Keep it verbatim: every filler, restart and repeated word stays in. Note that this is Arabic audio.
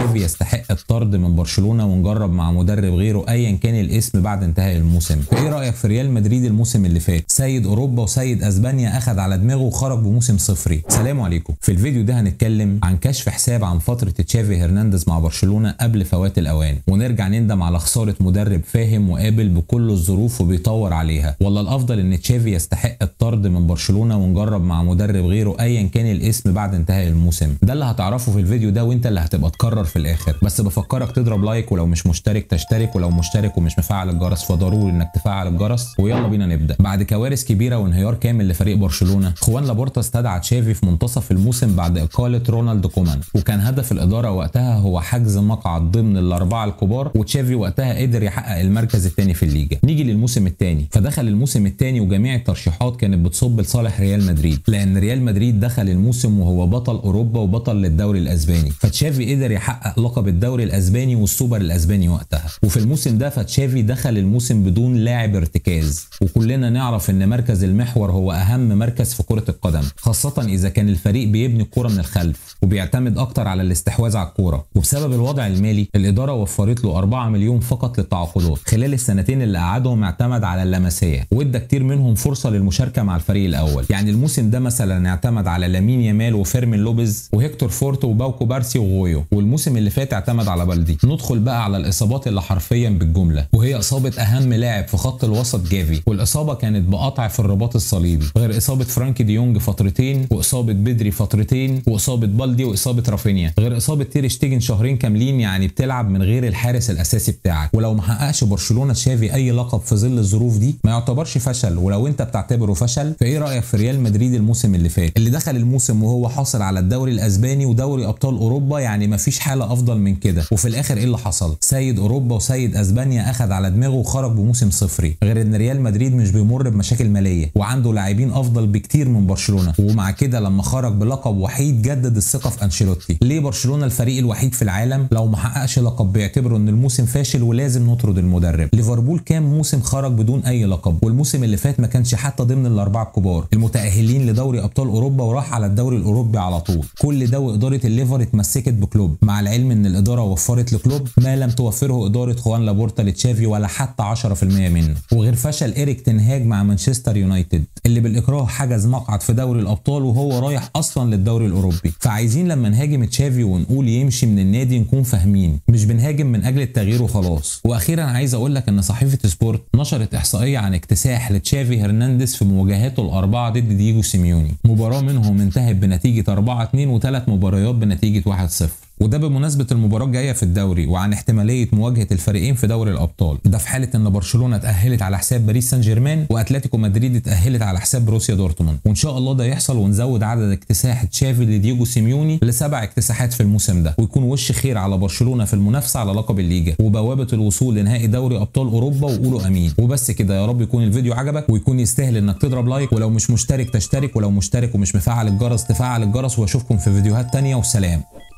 يشوف يستحق الطرد من برشلونه ونجرب مع مدرب غيره ايا كان الاسم بعد انتهاء الموسم. ايه رايك في ريال مدريد الموسم اللي فات؟ سيد اوروبا وسيد اسبانيا اخذ على دماغه وخرج بموسم صفري. سلام عليكم. في الفيديو ده هنتكلم عن كشف حساب عن فتره تشافي هيرنانديز مع برشلونه قبل فوات الاوان، ونرجع نندم على خساره مدرب فاهم وقابل بكل الظروف وبيطور عليها، ولا الافضل ان تشافي يستحق الطرد من برشلونه ونجرب مع مدرب غيره ايا كان الاسم بعد انتهاء الموسم. ده اللي هتعرفه في الفيديو ده، وانت اللي هتبقى تقرر في الاخر. بس بفكرك تضرب لايك، ولو مش مشترك تشترك، ولو مشترك ومش مفعل الجرس فضروري انك تفعل الجرس. ويلا بينا نبدا. بعد كوارث كبيره وانهيار كامل لفريق برشلونه، خوان لابورتا استدعى تشافي في منتصف الموسم بعد اقاله رونالد كومان، وكان هدف الاداره وقتها هو حجز مقعد ضمن الاربعه الكبار، وتشافي وقتها قدر يحقق المركز الثاني في الليجا. نيجي للموسم الثاني، فدخل الموسم الثاني وجميع الترشيحات كانت بتصب لصالح ريال مدريد، لان ريال مدريد دخل الموسم وهو بطل اوروبا وبطل للدوري الاسباني، فتشافي قدر يحقق لقب الدوري الاسباني والسوبر الاسباني وقتها. وفي الموسم ده فتشافي دخل الموسم بدون لاعب ارتكاز، وكلنا نعرف ان مركز المحور هو اهم مركز في كره القدم، خاصه اذا كان الفريق بيبني الكوره من الخلف وبيعتمد اكتر على الاستحواذ على الكوره. وبسبب الوضع المالي الاداره وفرت له أربعة مليون فقط للتعاقدات خلال السنتين اللي قعدهم، اعتمد على اللمسيه وادى كتير منهم فرصه للمشاركه مع الفريق الاول. يعني الموسم ده مثلا اعتمد على لامين يامال وفيرمين لوبيز وهيكتور فورت وباوكو بارسي وغويو، والموسم اللي فات اعتمد على بلدي. ندخل بقى على الاصابات اللي حرفيا بالجمله، وهي اصابه اهم لاعب في خط الوسط جافي، والاصابه كانت بقطع في الرباط الصليبي، غير اصابه فرانكي دي يونج فترتين، واصابه بيدري فترتين، واصابه بلدي، واصابه رافينيا، غير اصابه تير شتيجن شهرين كاملين. يعني بتلعب من غير الحارس الاساسي بتاعك. ولو ما حققش برشلونه تشافي اي لقب في ظل الظروف دي ما يعتبرش فشل، ولو انت بتعتبره فشل فايه رايك في ريال مدريد الموسم اللي فات، اللي دخل الموسم وهو حاصل على الدوري الاسباني ودوري ابطال اوروبا؟ يعني ما فيش حاله افضل من كده. وفي الاخر ايه اللي حصل؟ سيد اوروبا وسيد اسبانيا اخذ على دماغه وخرج بموسم صفري، غير ان ريال مدريد مش بيمر بمشاكل ماليه وعنده لاعبين افضل بكتير من برشلونه، ومع كده لما خرج بلقب وحيد جدد الثقه في انشيلوتي. ليه برشلونه الفريق الوحيد في العالم لو ما حققش لقب بيعتبروا ان الموسم فاشل ولازم نطرد المدرب؟ ليفربول كام موسم خرج بدون اي لقب، والموسم اللي فات ما كانش حتى ضمن الاربعه الكبار المتاهلين لدوري ابطال اوروبا وراح على الدوري الاوروبي على طول. كل ده واداره الليفر اتمسكت بكلوب، مع العلم ان الاداره وفرت لكلوب ما لم توفره اداره خوان لابورتا لتشافي ولا حتى عشرة في المية منه. وغير فشل إيريك تن هاج مع مانشستر يونايتد اللي بالاكراه حجز مقعد في دوري الابطال وهو رايح اصلا للدوري الاوروبي. فعايزين لما نهاجم تشافي ونقول يمشي من النادي نكون فاهمين، مش بنهاجم من اجل التغيير وخلاص. واخيرا عايز اقول لك ان صحيفه سبورت نشرت احصائيه عن اكتساح لتشافي هيرنانديز في مواجهاته الاربعه ضد دييجو سيميوني، مباراه منهم انتهت بنتيجه أربعة اثنين وثلاث مباريات بنتيجه واحد صفر، وده بمناسبه المباراه الجايه في الدوري وعن احتماليه مواجهه الفريقين في دوري الابطال. ده في حاله ان برشلونه اتاهلت على حساب باريس سان جيرمان، واتلتيكو مدريد اتاهلت على حساب بروسيا دورتموند. وان شاء الله ده يحصل ونزود عدد اكتساح تشافي لدييجو سيميوني لسبع اكتساحات في الموسم ده، ويكون وش خير على برشلونه في المنافسه على لقب الليجا وبوابه الوصول لنهائي دوري ابطال اوروبا، وقولوا امين. وبس كده، يا رب يكون الفيديو عجبك ويكون يستاهل انك تضرب لايك، ولو مش مشترك تشترك، ولو مشترك ومش مفعل الجرس تفعل الجرس، واشوفكم في فيديوهات ثانيه، والسلام.